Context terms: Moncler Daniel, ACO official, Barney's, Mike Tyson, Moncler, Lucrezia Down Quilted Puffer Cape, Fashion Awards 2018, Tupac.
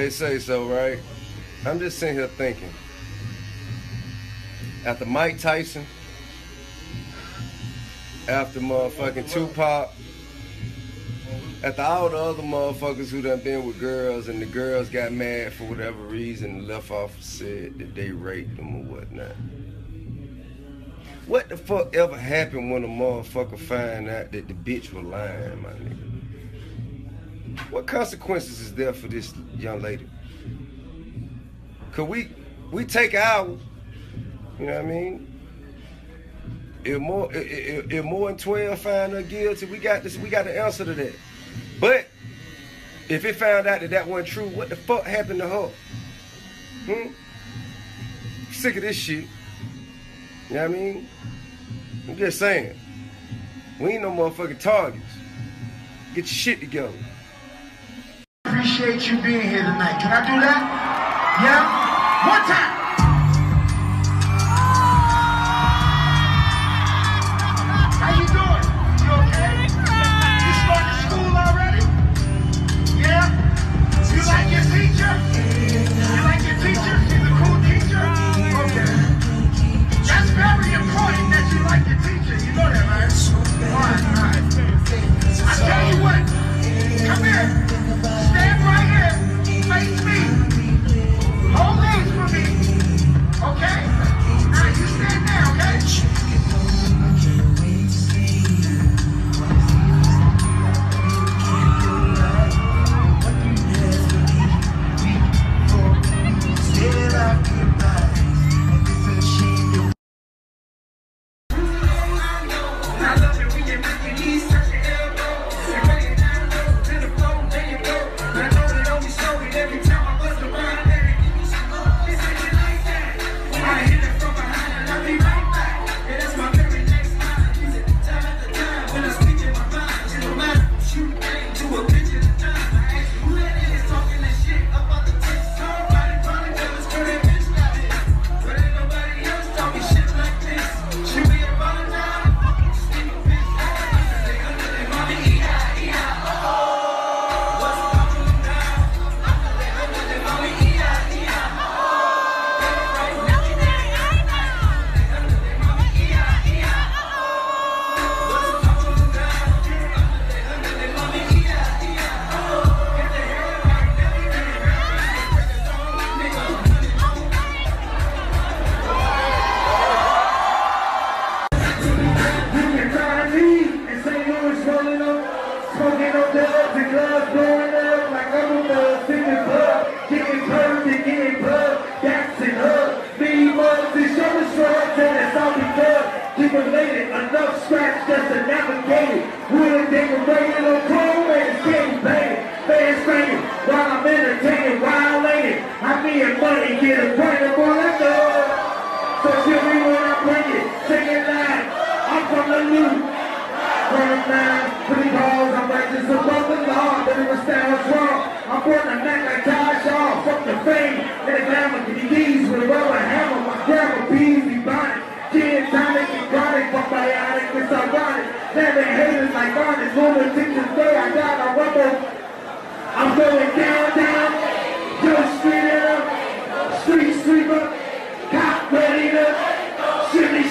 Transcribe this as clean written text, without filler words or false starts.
They say so, right? I'm just sitting here thinking. After Mike Tyson, after motherfucking Tupac, after all the other motherfuckers who done been with girls and the girls got mad for whatever reason and left off and said that they raped them or whatnot. What the fuck ever happened when a motherfucker find out that the bitch was lying, my nigga? What consequences is there for this young lady? Cause we take ours, you know what I mean? If more than 12 find her guilty, we got the answer to that. But if it found out that that wasn't true, what the fuck happened to her? Sick of this shit. You know what I mean? I'm just saying. We ain't no motherfucking targets. Get your shit together. Appreciate you being here tonight. Can I do that? Yeah? One time. Enough scratch just to navigate it. We're decorated on chrome and it's getting paid. Fans screaming while I'm entertaining, while lady. I mean, money get a point of I know. So shoot me when I bring it. Sing it loud. I'm from the loop. Running down, pretty balls. I'm righteous above the law. But it was down wrong. I'm born the neck like Ty Shaw. Fuck the fame and the glamour. Give me these with a rubber hammer. My grandma bees be bonded. Kid, tonic, erotic, biotic, it's ironic. Never hated like honest, woman, think this day I got a rubber. I'm going downtown, you're a street eater, street sweeper, cop red eater, shimmy